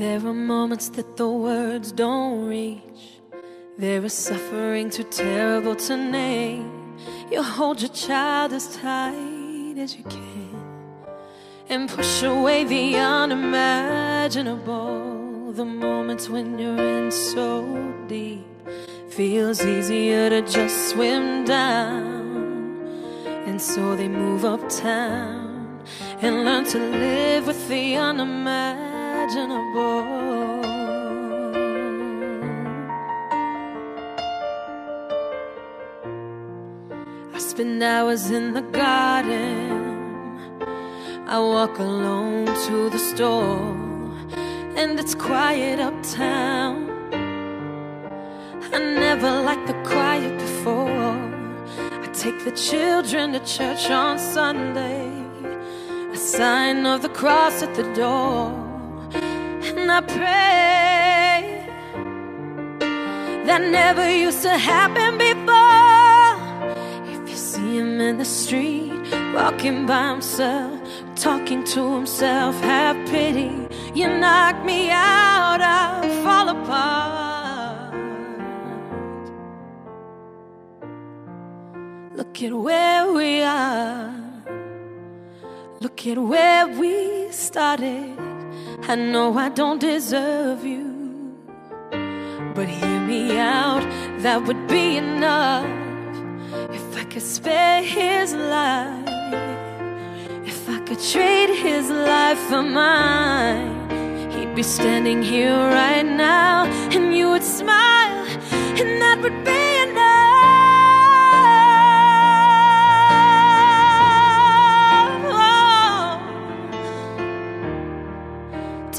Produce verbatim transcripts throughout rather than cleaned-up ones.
There are moments that the words don't reach. There is suffering too terrible to name. You hold your child as tight as you can and push away the unimaginable. The moments when you're in so deep, feels easier to just swim down. And so they move uptown and learn to live with the unimaginable. I spend hours in the garden. I walk alone to the store, and it's quiet uptown. I never liked the quiet before. I take the children to church on Sunday, a sign of the cross at the door. And I pray. That never used to happen before. If you see him in the street, walking by himself, talking to himself, have pity. You knock me out, I fall apart. Look at where we are. Look at where we started. I know I don't deserve you, but hear me out, that would be enough. If I could spare his life, if I could trade his life for mine, he'd be standing here right now, and you would smile, and that would be enough.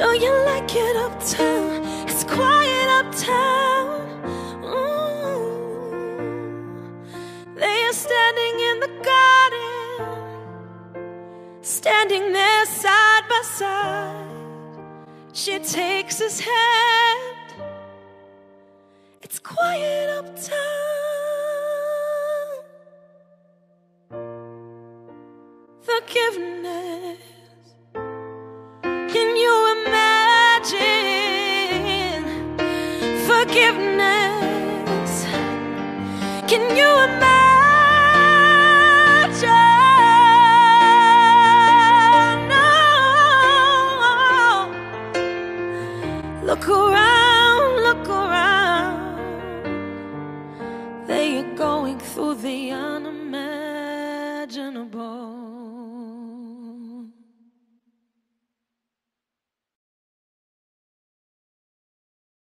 Don't you like it uptown? It's quiet uptown. Ooh. They are standing in the garden, standing there side by side. She takes his hand. It's quiet uptown. Forgiveness. Can you imagine forgiveness? Can you imagine? No. Look around, look around. They are going through the unimaginable.